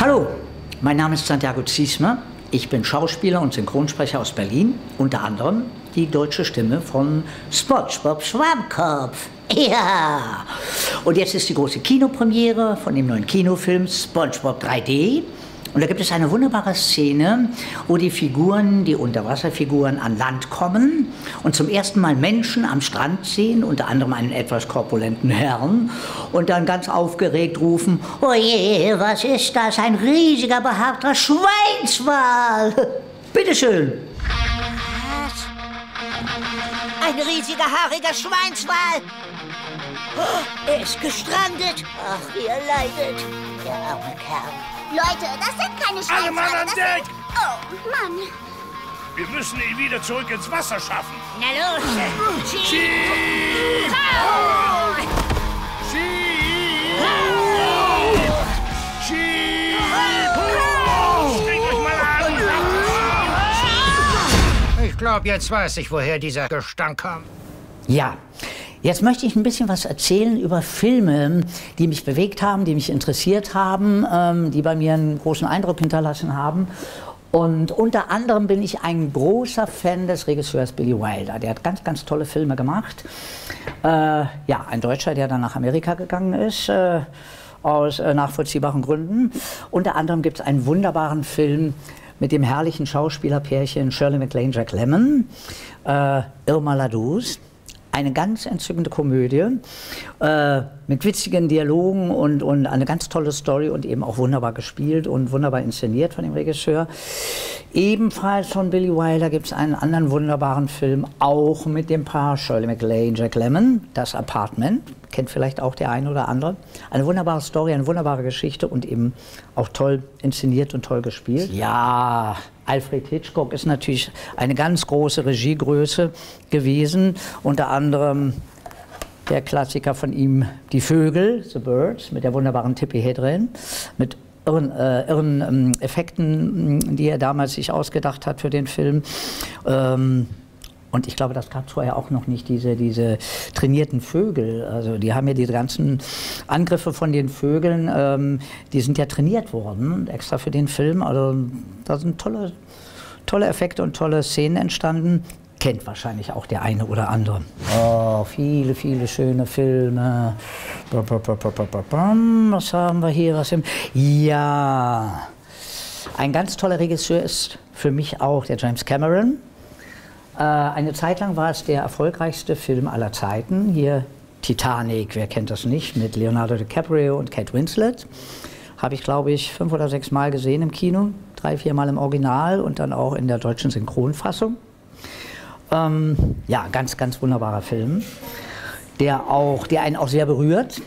Hallo, mein Name ist Santiago Ziesmer. Ich bin Schauspieler und Synchronsprecher aus Berlin, unter anderem die deutsche Stimme von SpongeBob Schwammkopf. Ja! Und jetzt ist die große Kinopremiere von dem neuen Kinofilm SpongeBob 3D. Und da gibt es eine wunderbare Szene, wo die Figuren, die Unterwasserfiguren, an Land kommen und zum ersten Mal Menschen am Strand sehen, unter anderem einen etwas korpulenten Herrn, und dann ganz aufgeregt rufen: Oje, was ist das? Ein riesiger, behaarter Schweinswal! Bitteschön! Was? Ein riesiger, haariger Schweinswal! Oh, er ist gestrandet! Ach, wie er leidet, der arme Kerl. Leute, das sind keine Schweinswale. Alle Mann an Deck! Oh, Mann. Wir müssen ihn wieder zurück ins Wasser schaffen. Na los. Schieb! Schieb! Schieb! Schieb! Strengt euch mal an! Ich glaube, jetzt weiß ich, woher dieser Gestank kam. Ja. Jetzt möchte ich ein bisschen was erzählen über Filme, die mich bewegt haben, die mich interessiert haben, die bei mir einen großen Eindruck hinterlassen haben. Und unter anderem bin ich ein großer Fan des Regisseurs Billy Wilder. Der hat ganz, ganz tolle Filme gemacht. Ja, ein Deutscher, der dann nach Amerika gegangen ist, aus nachvollziehbaren Gründen. Unter anderem gibt es einen wunderbaren Film mit dem herrlichen Schauspielerpärchen Shirley MacLaine, Jack Lemmon, Irma La Douce. Eine ganz entzückende Komödie mit witzigen Dialogen und eine ganz tolle Story und eben auch wunderbar gespielt und wunderbar inszeniert von dem Regisseur. Ebenfalls von Billy Wilder gibt es einen anderen wunderbaren Film, auch mit dem Paar Shirley MacLaine, Jack Lemmon, Das Apartment. Kennt vielleicht auch der eine oder andere. Eine wunderbare Story, eine wunderbare Geschichte und eben auch toll inszeniert und toll gespielt. Ja, Alfred Hitchcock ist natürlich eine ganz große Regiegröße gewesen. Unter anderem der Klassiker von ihm, Die Vögel, The Birds, mit der wunderbaren Tippi Hedren, mit irren Effekten, die er damals sich ausgedacht hat für den Film. Und ich glaube, das gab es vorher auch noch nicht, diese trainierten Vögel. Also die haben ja diese ganzen Angriffe von den Vögeln, die sind ja trainiert worden, extra für den Film. Also da sind tolle Effekte und tolle Szenen entstanden. Kennt wahrscheinlich auch der eine oder andere. Oh, viele, viele schöne Filme. Was haben wir hier? Ja, ein ganz toller Regisseur ist für mich auch der James Cameron. Eine Zeit lang war es der erfolgreichste Film aller Zeiten. Hier Titanic, wer kennt das nicht, mit Leonardo DiCaprio und Kate Winslet. Habe ich, glaube ich, 5 oder 6 Mal gesehen im Kino, 3, 4 Mal im Original und dann auch in der deutschen Synchronfassung. Ja, ganz, ganz wunderbarer Film, der einen auch sehr berührt.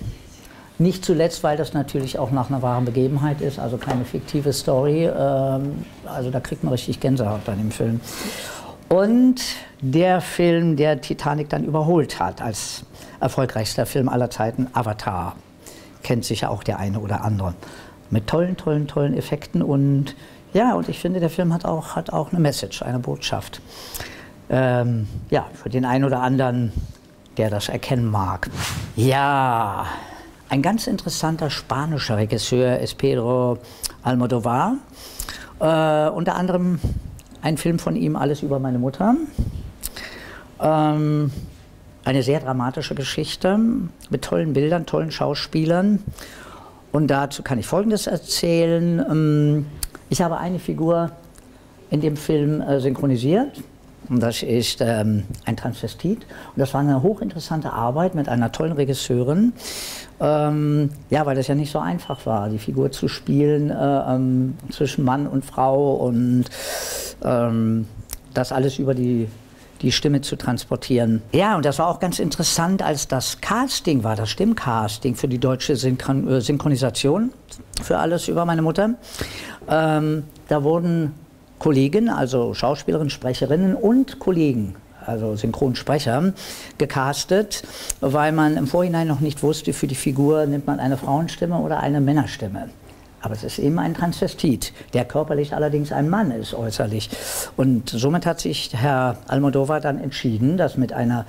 Nicht zuletzt, weil das natürlich auch nach einer wahren Begebenheit ist, also keine fiktive Story. Also da kriegt man richtig Gänsehaut bei dem Film. Und der Film, der Titanic dann überholt hat, als erfolgreichster Film aller Zeiten, Avatar. Kennt sicher auch der eine oder andere. Mit tollen Effekten und ja, und ich finde, der Film hat auch eine Message, eine Botschaft. Ja, für den einen oder anderen, der das erkennen mag. Ja, ein ganz interessanter spanischer Regisseur ist Pedro Almodóvar. Unter anderem ein Film von ihm, Alles über meine Mutter. Eine sehr dramatische Geschichte mit tollen Bildern, tollen Schauspielern. Und dazu kann ich Folgendes erzählen. Ich habe eine Figur in dem Film synchronisiert. Und das ist ein Transvestit. Und das war eine hochinteressante Arbeit mit einer tollen Regisseurin. Ja, weil das ja nicht so einfach war, die Figur zu spielen zwischen Mann und Frau und das alles über die Stimme zu transportieren. Ja, und das war auch ganz interessant, als das Casting war, das Stimmcasting für die deutsche Synchronisation für Alles über meine Mutter. Da wurden Kollegen, also Schauspielerinnen, Sprecherinnen und Kollegen also Synchronsprecher, gecastet, weil man im Vorhinein noch nicht wusste, für die Figur nimmt man eine Frauenstimme oder eine Männerstimme. Aber es ist eben ein Transvestit, der körperlich allerdings ein Mann ist, äußerlich. Und somit hat sich Herr Almodóvar dann entschieden, das mit einer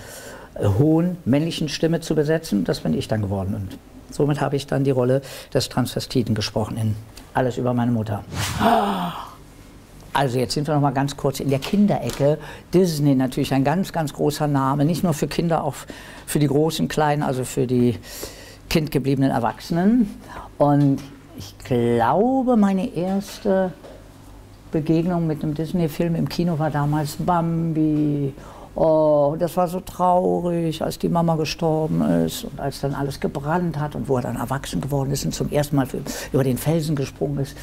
hohen männlichen Stimme zu besetzen. Das bin ich dann geworden. Und somit habe ich dann die Rolle des Transvestiten gesprochen in Alles über meine Mutter. Also jetzt sind wir noch mal ganz kurz in der Kinderecke. Disney natürlich ein ganz, ganz großer Name. Nicht nur für Kinder, auch für die großen, kleinen, also für die kindgebliebenen Erwachsenen. Und ich glaube, meine erste Begegnung mit einem Disney-Film im Kino war damals Bambi. Oh, das war so traurig, als die Mama gestorben ist und als dann alles gebrannt hat und wo er dann erwachsen geworden ist und zum ersten Mal über den Felsen gesprungen ist.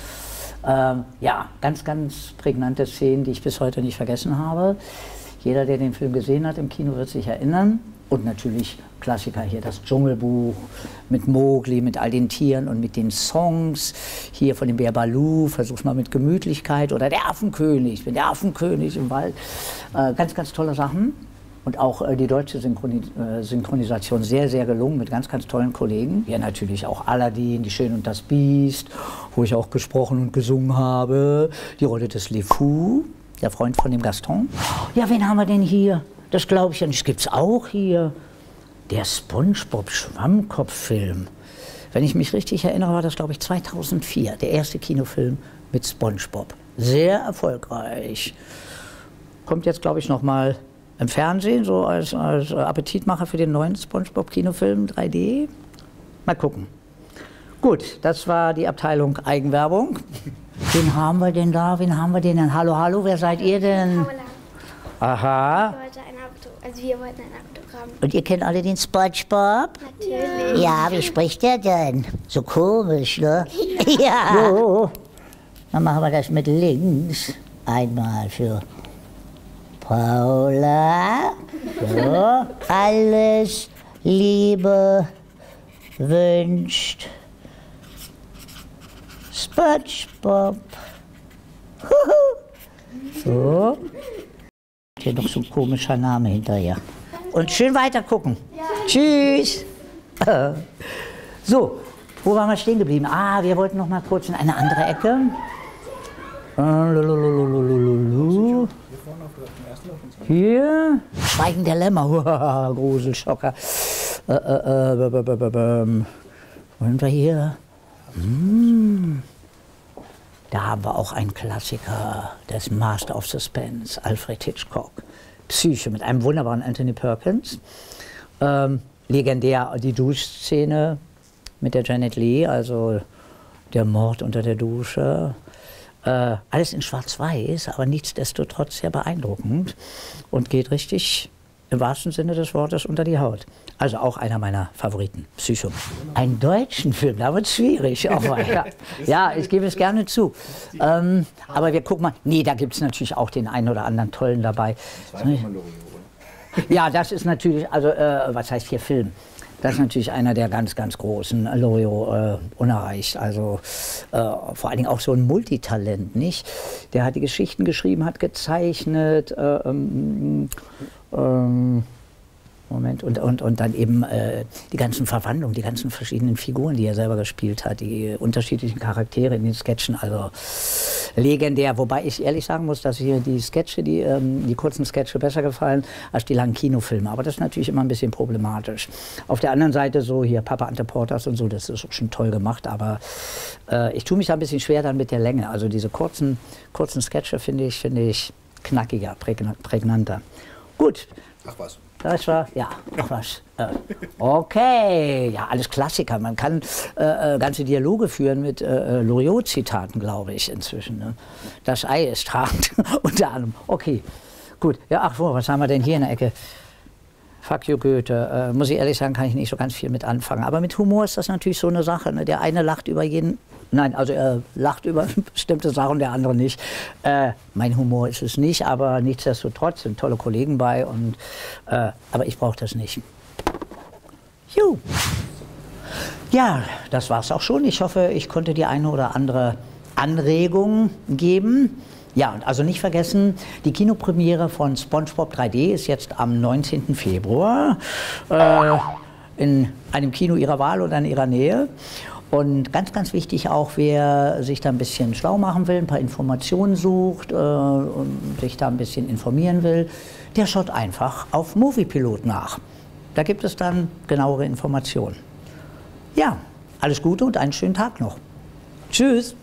Ja, ganz, ganz prägnante Szenen, die ich bis heute nicht vergessen habe. Jeder, der den Film gesehen hat im Kino, wird sich erinnern. Und natürlich Klassiker hier, das Dschungelbuch mit Mowgli, mit all den Tieren und mit den Songs. Hier von dem Bär Balu, versuch's mal mit Gemütlichkeit. Oder der Affenkönig, ich bin der Affenkönig im Wald. Ganz, ganz tolle Sachen. Und auch die deutsche Synchronisation sehr, sehr gelungen mit ganz, ganz tollen Kollegen. Hier natürlich auch Aladdin, Die Schöne und das Biest, wo ich auch gesprochen und gesungen habe. Die Rolle des LeFou, der Freund von dem Gaston. Ja, wen haben wir denn hier? Das glaube ich ja nicht. Gibt es auch hier der SpongeBob Schwammkopf-Film. Wenn ich mich richtig erinnere, war das, glaube ich, 2004, der erste Kinofilm mit SpongeBob. Sehr erfolgreich. Kommt jetzt, glaube ich, noch mal im Fernsehen, so als Appetitmacher für den neuen SpongeBob-Kinofilm 3D. Mal gucken. Gut, das war die Abteilung Eigenwerbung. Wen haben wir denn da? Wen haben wir denn? Hallo, hallo, wer seid ihr denn? Aha. Also wir wollten ein Autogramm. Und ihr kennt alle den SpongeBob? Natürlich. Ja, wie spricht der denn? So komisch, ne? Ja. So. Dann machen wir das mit links. Einmal für Paula. So. Alles Liebe wünscht SpongeBob. So. Hier noch so ein komischer Name hinterher. Und schön weiter gucken. Ja. Tschüss. So, wo waren wir stehen geblieben? Ah, wir wollten noch mal kurz in eine andere Ecke. Hier. Schweigen der Lämmer. Gruselschocker. Wollen wir hier? Da haben wir auch einen Klassiker des Master of Suspense, Alfred Hitchcock. Psycho mit einem wunderbaren Anthony Perkins. Legendär die Duschszene mit der Janet Lee, also der Mord unter der Dusche. Alles in Schwarz-Weiß, aber nichtsdestotrotz sehr beeindruckend und geht richtig im wahrsten Sinne des Wortes unter die Haut. Also auch einer meiner Favoriten, Psycho. Einen deutschen Film, da wird es schwierig. Auch mal. Ja, ich gebe es gerne zu. Aber wir gucken mal. Nee, da gibt es natürlich auch den einen oder anderen Tollen dabei. Ja, das ist natürlich, also was heißt hier Film? Das ist natürlich einer der ganz, ganz großen, Loriot, unerreicht. Also vor allen Dingen auch so ein Multitalent, nicht? Der hat die Geschichten geschrieben, hat gezeichnet, Moment, und dann eben die ganzen Verwandlungen, die ganzen verschiedenen Figuren, die er selber gespielt hat, die unterschiedlichen Charaktere in den Sketchen, also legendär. Wobei ich ehrlich sagen muss, dass hier die Sketche, die kurzen Sketche besser gefallen als die langen Kinofilme. Aber das ist natürlich immer ein bisschen problematisch. Auf der anderen Seite so hier Papa Ante Portas und so, das ist schon toll gemacht, aber ich tue mich da ein bisschen schwer dann mit der Länge. Also diese kurzen Sketche finde ich knackiger, prägnanter. Gut. Ach was. Das war, ja, ach was. Okay, ja, alles Klassiker. Man kann ganze Dialoge führen mit Loriot-Zitaten, glaube ich, inzwischen. Ne? Das Ei ist hart, unter anderem. Okay, gut. Ja, ach wo, was haben wir denn hier in der Ecke? Fuck you, Goethe. Muss ich ehrlich sagen, kann ich nicht so ganz viel mit anfangen. Aber mit Humor ist das natürlich so eine Sache. Ne? Der eine lacht über jeden, nein, also er lacht über bestimmte Sachen, der andere nicht. Mein Humor ist es nicht, aber nichtsdestotrotz sind tolle Kollegen bei. Und, aber ich brauche das nicht. Juh. Ja, das war's auch schon. Ich hoffe, ich konnte die eine oder andere Anregung geben. Ja, und also nicht vergessen, die Kinopremiere von SpongeBob 3D ist jetzt am 19. Februar in einem Kino Ihrer Wahl oder in Ihrer Nähe. Und ganz, ganz wichtig auch, wer sich da ein bisschen schlau machen will, ein paar Informationen sucht und sich da ein bisschen informieren will, der schaut einfach auf Moviepilot nach. Da gibt es dann genauere Informationen. Ja, alles Gute und einen schönen Tag noch. Tschüss.